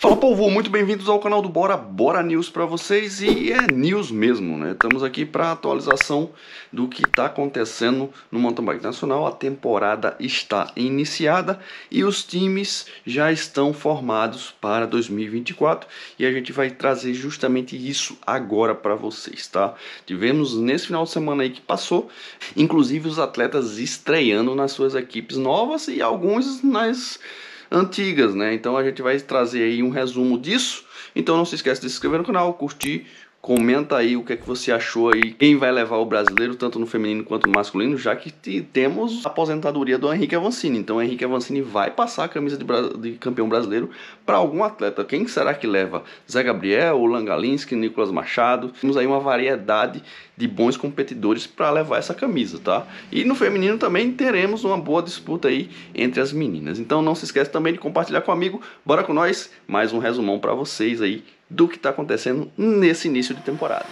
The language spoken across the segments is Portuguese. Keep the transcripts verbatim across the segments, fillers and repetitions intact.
Fala, povo, muito bem-vindos ao canal do Bora Bora News pra vocês, e é news mesmo, né? Estamos aqui pra atualização do que tá acontecendo no Mountain Bike Nacional. A temporada está iniciada e os times já estão formados para dois mil e vinte e quatro, e a gente vai trazer justamente isso agora pra vocês, tá? Tivemos nesse final de semana aí que passou, inclusive os atletas estreando nas suas equipes novas e alguns nas antigas, né? Então a gente vai trazer aí um resumo disso. Então não se esquece de se inscrever no canal, curtir, comenta aí o que é que você achou aí, quem vai levar o brasileiro, tanto no feminino quanto no masculino, já que temos a aposentadoria do Henrique Avancini. Então o Henrique Avancini vai passar a camisa de, bra de campeão brasileiro para algum atleta. Quem será que leva? Zé Gabriel, Langalinski, Nicolas Machado. Temos aí uma variedade de bons competidores para levar essa camisa, tá? E no feminino também teremos uma boa disputa aí entre as meninas. Então não se esquece também de compartilhar com o amigo. Bora com nós, mais um resumão para vocês aí do que está acontecendo nesse início de temporada.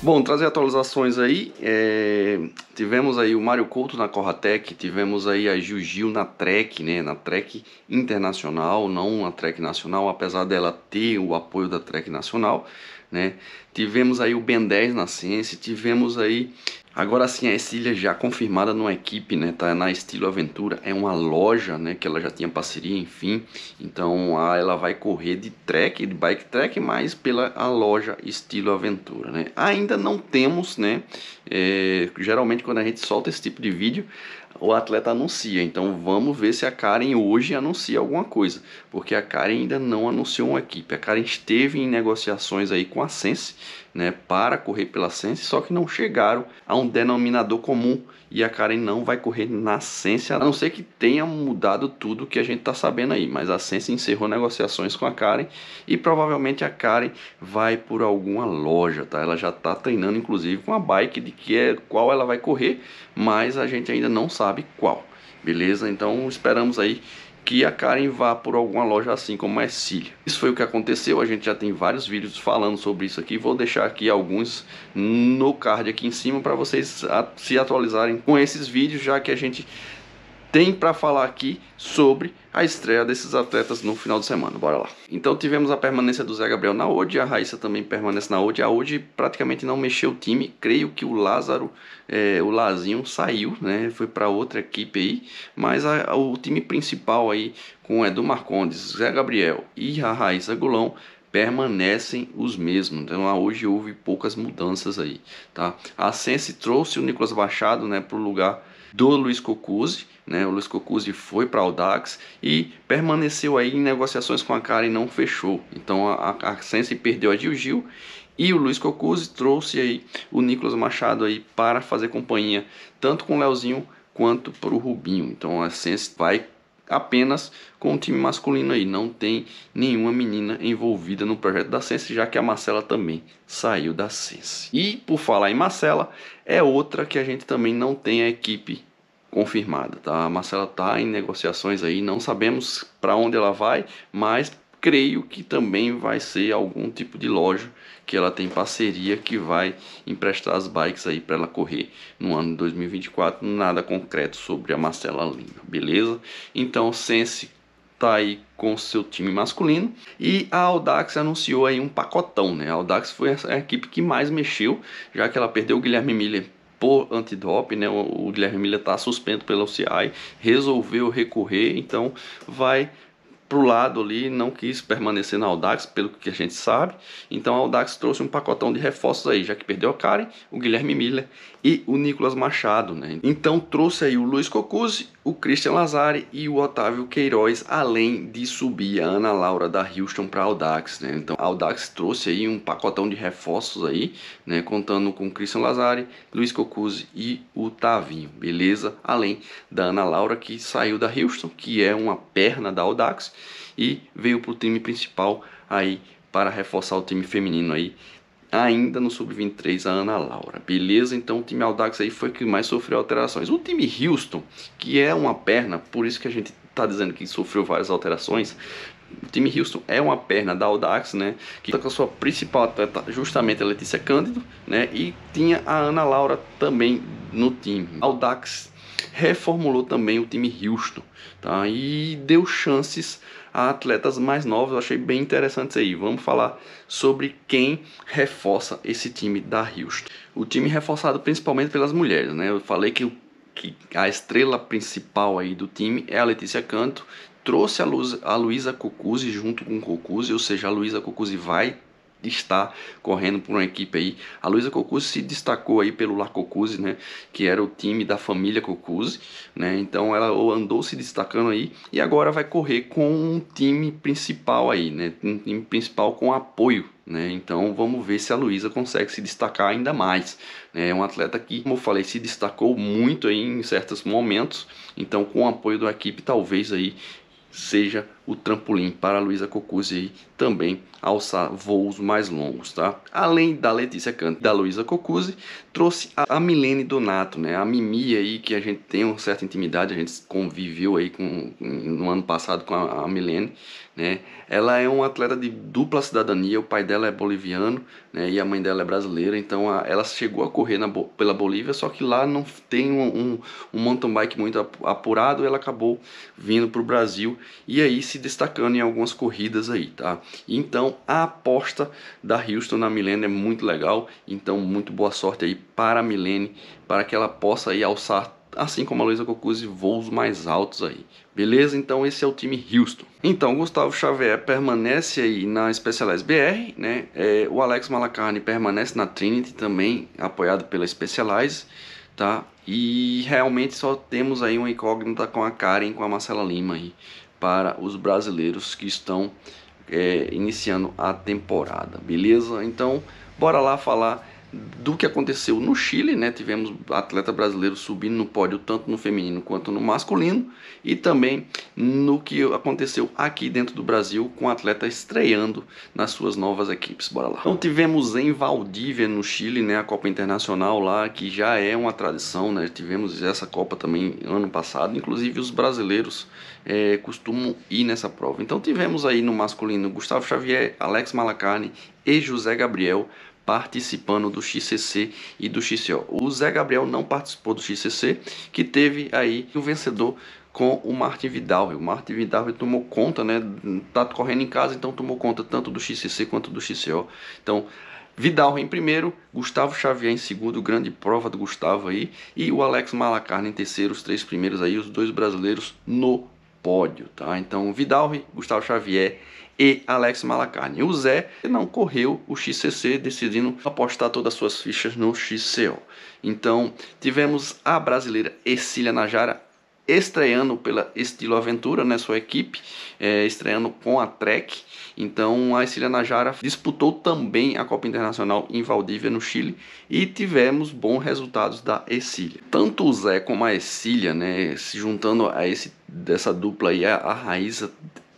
Bom, trazer atualizações aí, é, tivemos aí o Mário Couto na Corratec, tivemos aí a Gil Gil na Trek, né, na Trek Internacional, não na Trek Nacional, apesar dela ter o apoio da Trek Nacional, né, tivemos aí o Ben dez na Sense, tivemos aí, agora sim, a Cecília já confirmada numa equipe, né, tá na Estilo Aventura, é uma loja, né, que ela já tinha parceria, enfim, então a, ela vai correr de Trek, de Bike Trek, mas pela a loja Estilo Aventura, né, ainda não temos, né, é, geralmente quando a gente solta esse tipo de vídeo, o atleta anuncia, então vamos ver se a Karen hoje anuncia alguma coisa, porque a Karen ainda não anunciou uma equipe. A Karen esteve em negociações aí com a Sense, né, para correr pela Sense, só que não chegaram a um denominador comum, e a Karen não vai correr na Sense, a não ser que tenha mudado tudo que a gente tá sabendo aí, mas a Sense encerrou negociações com a Karen, e provavelmente a Karen vai por alguma loja, tá? Ela já tá treinando inclusive com a bike de que é, qual ela vai correr, mas a gente ainda não sabe sabe qual, beleza? Então esperamos aí que a Karen vá por alguma loja, assim como a Cecília. Isso foi o que aconteceu, a gente já tem vários vídeos falando sobre isso aqui, vou deixar aqui alguns no card aqui em cima para vocês se atualizarem com esses vídeos, já que a gente tem para falar aqui sobre a estreia desses atletas no final de semana. Bora lá. Então tivemos a permanência do Zé Gabriel na Ode, a Raíssa também permanece na Ode. A Ode praticamente não mexeu o time, creio que o Lázaro, é, o Lazinho saiu, né, foi para outra equipe aí, mas a, a, o time principal aí com o Edu Marcondes, Zé Gabriel e a Raíssa Golão permanecem os mesmos. Então hoje houve poucas mudanças aí, tá? A Sense trouxe o Nicolas Machado, né, para o lugar do Luiz Cocuzzi, né? O Luiz Cocuzzi foi para Audax e permaneceu aí em negociações com a Karen e não fechou. Então a, a Sense perdeu a Gil Gil e o Luiz Cocuzzi trouxe aí o Nicolas Machado aí para fazer companhia tanto com o Leozinho quanto para o Rubinho. Então a Sense vai apenas com o time masculino aí, não tem nenhuma menina envolvida no projeto da Sense, já que a Marcela também saiu da Sense. E por falar em Marcela, é outra que a gente também não tem a equipe confirmada, tá? A Marcela tá em negociações aí, não sabemos para onde ela vai, mas creio que também vai ser algum tipo de loja que ela tem parceria que vai emprestar as bikes aí para ela correr no ano de dois mil e vinte e quatro. Nada concreto sobre a Marcela Lima, beleza? Então Sense tá aí com seu time masculino, e a Audax anunciou aí um pacotão, né? A Audax foi a equipe que mais mexeu, já que ela perdeu o Guilherme Miller por antidoping, né? O Guilherme Miller tá suspenso pela O C I, resolveu recorrer, então vai pro lado ali, não quis permanecer na Audax, pelo que a gente sabe. Então a Audax trouxe um pacotão de reforços aí, já que perdeu a Karen, o Guilherme Miller e o Nicolas Machado, né? Então trouxe aí o Luiz Cocuzzi, o Christian Lazari e o Otávio Queiroz, além de subir a Ana Laura da Houston para Audax, né? Então a Audax trouxe aí um pacotão de reforços aí, né, contando com o Christian Lazari, Luiz Cocuzzi e o Tavinho, beleza? Além da Ana Laura, que saiu da Houston, que é uma perna da Audax, e veio para o time principal aí para reforçar o time feminino aí ainda no sub vinte e três, a Ana Laura, beleza? Então o time Audax aí foi que mais sofreu alterações. O time Houston, que é uma perna, por isso que a gente tá dizendo que sofreu várias alterações, o time Houston é uma perna da Audax, né, que tá com a sua principal atleta, justamente a Letícia Canto, né, e tinha a Ana Laura também no time. Audax reformulou também o time Houston, tá, e deu chances a atletas mais novos. Eu achei bem interessante isso aí. Vamos falar sobre quem reforça esse time da Houston. O time reforçado principalmente pelas mulheres, né, eu falei que, que a estrela principal aí do time é a Letícia Canto. Trouxe a, Lu- a Luísa Cocuzzi junto com o Cocuzzi, ou seja, a Luísa Cocuzzi vai estar correndo por uma equipe aí. A Luísa Cocuzzi se destacou aí pelo La Cocuzzi, né, que era o time da família Cocuzzi, né, então ela andou se destacando aí e agora vai correr com um time principal aí, né, um time principal com apoio, né, então vamos ver se a Luísa consegue se destacar ainda mais, né, é um atleta que, como eu falei, se destacou muito aí em certos momentos, então com o apoio da equipe talvez aí seja o trampolim para a Luísa Cocuzzi também alçar voos mais longos, tá? Além da Letícia Canto e da Luísa Cocuzzi, trouxe a Milene Donato, né? A Mimi aí, que a gente tem uma certa intimidade, a gente conviveu aí com, no ano passado com a, a Milene, né? Ela é uma atleta de dupla cidadania, o pai dela é boliviano, né? E a mãe dela é brasileira, então a, ela chegou a correr na, pela Bolívia, só que lá não tem um, um, um mountain bike muito apurado, e ela acabou vindo para o Brasil, e aí se destacando em algumas corridas aí, tá? Então a aposta da Houston na Milene é muito legal, então muito boa sorte aí para a Milene, para que ela possa aí alçar, assim como a Luísa Cocuzzi, voos mais altos aí, beleza? Então esse é o time Houston. Então Gustavo Xavier permanece aí na Specialized B R, né? É, o Alex Malacarne permanece na Trinity também, apoiado pela Specialized, tá? E realmente só temos aí uma incógnita com a Karen, com a Marcela Lima aí, para os brasileiros que estão é, iniciando a temporada, beleza? Então, bora lá falar do que aconteceu no Chile, né? Tivemos atleta brasileiro subindo no pódio, tanto no feminino quanto no masculino, e também no que aconteceu aqui dentro do Brasil, com atleta estreando nas suas novas equipes, bora lá. Então tivemos em Valdívia, no Chile, né? A Copa Internacional lá, que já é uma tradição, né? Tivemos essa Copa também ano passado, inclusive os brasileiros é, costumam ir nessa prova. Então tivemos aí no masculino Gustavo Xavier, Alex Malacarne e José Gabriel participando do X C C e do X C O. O Zé Gabriel não participou do X C C, que teve aí o vencedor com o Martin Vidal. O Martin Vidal tomou conta, né? Tá correndo em casa, então tomou conta tanto do X C C quanto do X C O. Então, Vidal em primeiro, Gustavo Xavier em segundo, grande prova do Gustavo aí, e o Alex Malacarne em terceiro, os três primeiros aí, os dois brasileiros no pódio, tá? Então, Vidal, Gustavo Xavier e Alex Malacarne. O Zé não correu o X C C, decidindo apostar todas as suas fichas no X C O. Então, tivemos a brasileira Cecília Najara estreando pela Estilo Aventura, né, sua equipe, é, estreando com a Trek. Então, a Cecília Najara disputou também a Copa Internacional em Valdívia, no Chile, e tivemos bons resultados da Cecília. Tanto o Zé como a Cecília, né, se juntando a esse, dessa dupla aí, a, a Raíssa,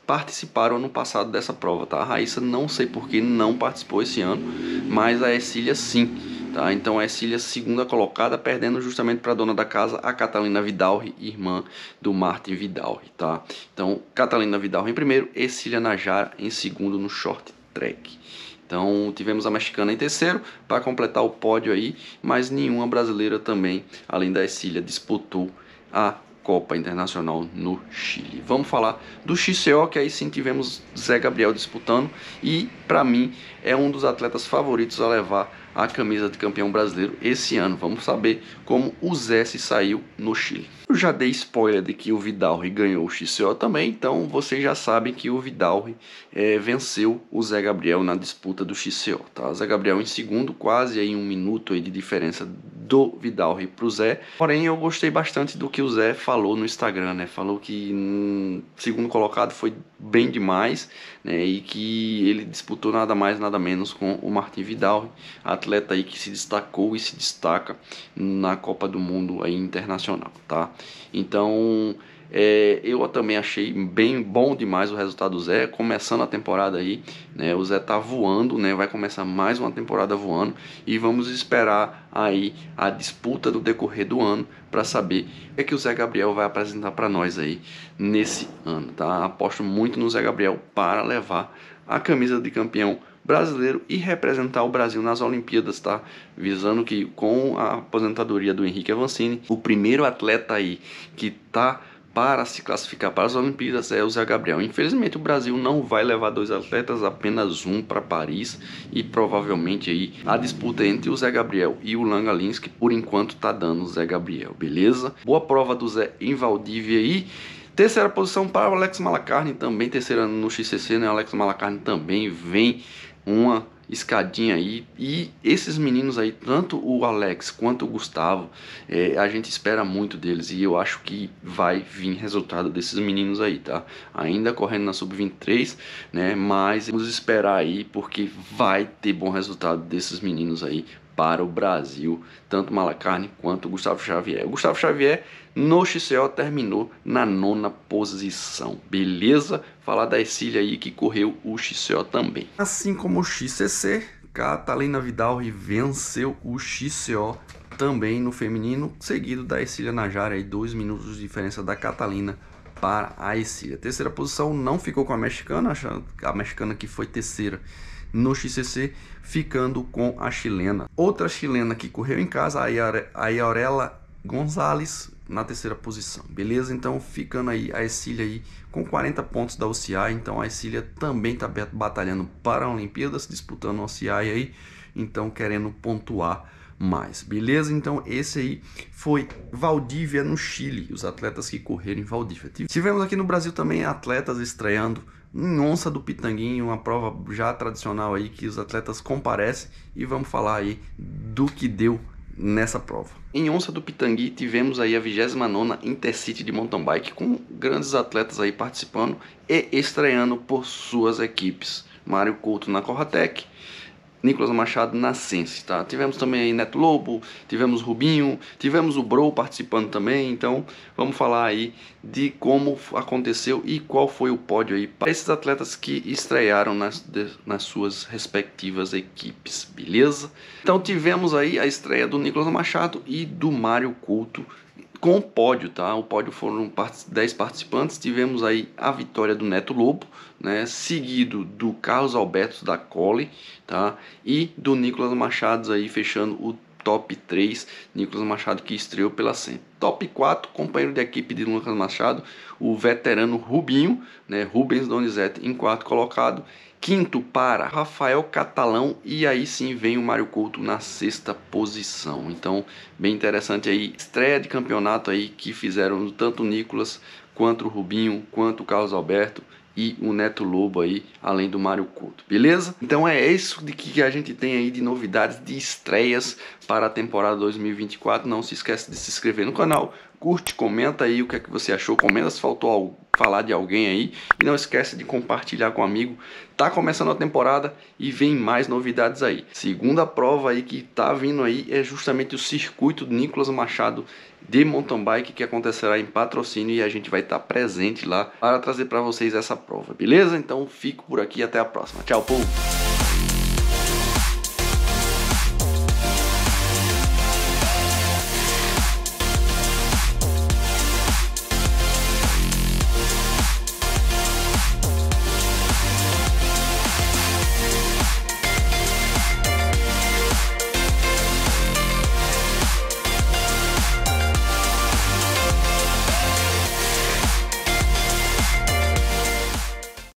participaram no passado dessa prova, tá? A Raíssa não sei porque não participou esse ano, mas a Cecília sim, tá? Então a Cecília segunda colocada, perdendo justamente para a dona da casa, a Catalina Vidal, irmã do Martin Vidal, tá? Então Catalina Vidal em primeiro, Cecília Najara em segundo no short track. Então tivemos a Mexicana em terceiro para completar o pódio aí, mas nenhuma brasileira também, além da Cecília, disputou a Copa Internacional no Chile. Vamos falar do X C O, que aí sim tivemos Zé Gabriel disputando, e para mim é um dos atletas favoritos a levar a camisa de campeão brasileiro esse ano. Vamos saber como o Zé se saiu no Chile. Eu já dei spoiler de que o Vidal ganhou o X C O também, então vocês já sabem que o Vidal é, venceu o Zé Gabriel na disputa do X C O, tá? Zé Gabriel em segundo, quase aí um minuto aí de diferença do Vidal para o Zé. Porém, eu gostei bastante do que o Zé falou no Instagram, né? Falou que hum, segundo colocado foi bem demais, né? E que ele disputou nada mais, nada menos com o Martin Vidal, atleta aí que se destacou e se destaca na Copa do Mundo aí internacional, tá? Então É, eu também achei bem bom demais o resultado do Zé, começando a temporada aí, né? O Zé tá voando, né? Vai começar mais uma temporada voando e vamos esperar aí a disputa do decorrer do ano para saber o que é que o Zé Gabriel vai apresentar para nós aí nesse ano, tá? Aposto muito no Zé Gabriel para levar a camisa de campeão brasileiro e representar o Brasil nas Olimpíadas, tá? Visando que com a aposentadoria do Henrique Avancini, o primeiro atleta aí que tá para se classificar para as Olimpíadas é o Zé Gabriel. Infelizmente o Brasil não vai levar dois atletas, apenas um para Paris, e provavelmente aí a disputa entre o Zé Gabriel e o Langalinski por enquanto tá dando o Zé Gabriel, beleza? Boa prova do Zé em Valdívia aí. Terceira posição para o Alex Malacarne, também terceiro ano no X C C, né? O Alex Malacarne também vem uma escadinha aí, e esses meninos aí, tanto o Alex quanto o Gustavo, é, a gente espera muito deles, e eu acho que vai vir resultado desses meninos aí, tá? Ainda correndo na sub vinte e três, né? Mas vamos esperar aí, porque vai ter bom resultado desses meninos aí para o Brasil, tanto Malacarne quanto o Gustavo Xavier. O Gustavo Xavier no X C O terminou na nona posição, beleza? Falar da Cecília aí que correu o X C O também. Assim como o X C C, Catalina Vidal venceu o X C O também no feminino, seguido da Cecília Najara, aí dois minutos de diferença da Catalina para a Cecília. Terceira posição não ficou com a mexicana, a mexicana que foi terceira no X C C, ficando com a chilena. Outra chilena que correu em casa, a Aurela Gonzalez, na terceira posição, beleza? Então ficando aí a Cecília aí com quarenta pontos da O C I, então a Cecília também tá batalhando para a Olimpíadas, disputando a O C I aí, então querendo pontuar mais, beleza? Então esse aí foi Valdívia no Chile, os atletas que correram em Valdívia. Tivemos aqui no Brasil também atletas estreando em Onça do Pitanguinho, uma prova já tradicional aí que os atletas comparecem, e vamos falar aí do que deu nessa prova. Em Onça do Pitangui tivemos aí a vigésima nona Intercity de Mountain Bike, com grandes atletas aí participando e estreando por suas equipes. Mário Couto na Corratec, Nicolas Machado na Sense, tá? Tivemos também aí Neto Lobo, tivemos Rubinho, tivemos o Bro participando também. Então vamos falar aí de como aconteceu e qual foi o pódio aí para esses atletas que estrearam nas, de, nas suas respectivas equipes, beleza? Então tivemos aí a estreia do Nicolas Machado e do Mário Couto com o pódio, tá? O pódio foram dez participantes, tivemos aí a vitória do Neto Lobo, né? Seguido do Carlos Alberto da Cole, tá? E do Nicolas Machado aí fechando o top três, Nicolas Machado que estreou pela Sense. Top quatro, companheiro de equipe de Nicolas Machado, o veterano Rubinho, né? Rubens Donizete em quarto colocado. Quinto para Rafael Catalão, e aí sim vem o Mário Couto na sexta posição. Então bem interessante aí, estreia de campeonato aí que fizeram tanto o Nicolas, quanto o Rubinho, quanto o Carlos Alberto e o Neto Lobo aí, além do Mário Couto, beleza? Então é isso de que a gente tem aí de novidades, de estreias para a temporada dois mil e vinte e quatro. Não se esquece de se inscrever no canal, curte, comenta aí o que é que você achou, comenta se faltou algo, falar de alguém aí, e não esquece de compartilhar com um amigo. Tá começando a temporada e vem mais novidades aí. Segunda prova aí que tá vindo aí é justamente o circuito do Nicolas Machado de mountain bike, que acontecerá em Patrocínio, e a gente vai estar tá presente lá para trazer para vocês essa prova, beleza? Então fico por aqui, até a próxima. Tchau, povo!